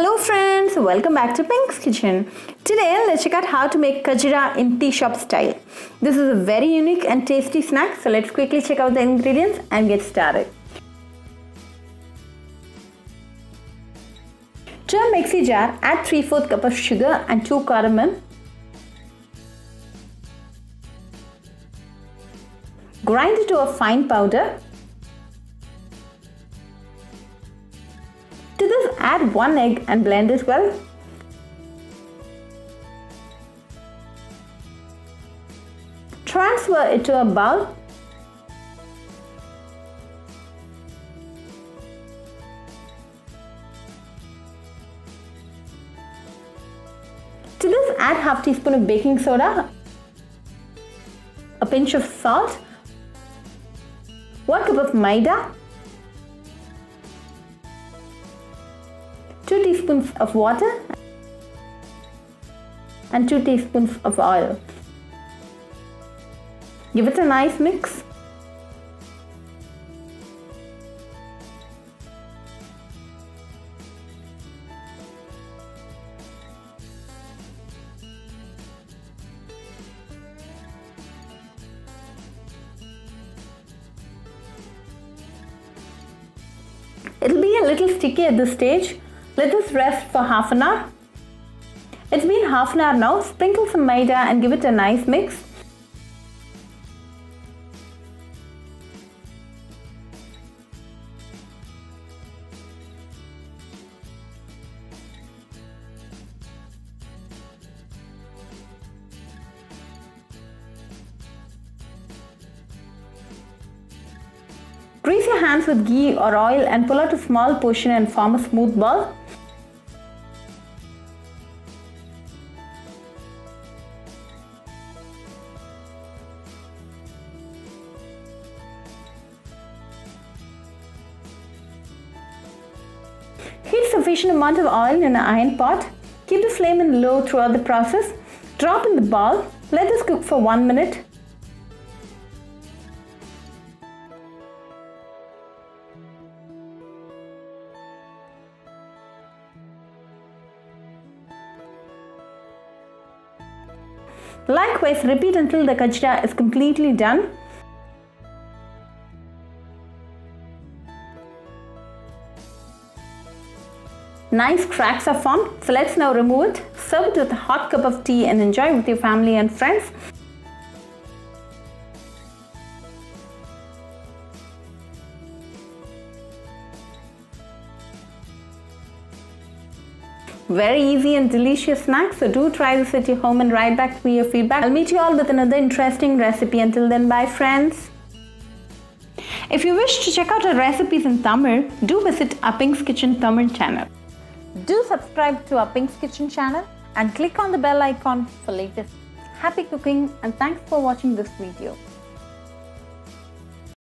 Hello friends, welcome back to Pink's Kitchen. Today let's check out how to make kajada in tea shop style. This is a very unique and tasty snack, so let's quickly check out the ingredients and get started. To a mixie jar, add 3/4 cup of sugar and 2 cardamom. Grind it to a fine powder. To this, add 1 egg and blend it well. Transfer it to a bowl. To this, add half teaspoon of baking soda, a pinch of salt, 1 cup of maida, 2 teaspoons of water and 2 teaspoons of oil. Give it a nice mix. It'll be a little sticky at this stage. Let this rest for half an hour. It's been half an hour now. Sprinkle some maida and give it a nice mix. Grease your hands with ghee or oil and pull out a small portion and form a smooth ball. Heat sufficient amount of oil in an iron pot. Keep the flame in low throughout the process. Drop in the bowl. Let this cook for 1 minute. Likewise, repeat until the kajada is completely done. Nice cracks are formed, so let's now remove it. Serve it with a hot cup of tea and enjoy with your family and friends. Very easy and delicious snack, so do try this at your home and write back to me your feedback. I'll meet you all with another interesting recipe. Until then, bye friends. If you wish to check out our recipes in Tamil, do visit our Pink's Kitchen Tamil channel. Do subscribe to our Pink's Kitchen channel and click on the bell icon for latest. Happy cooking and thanks for watching this video.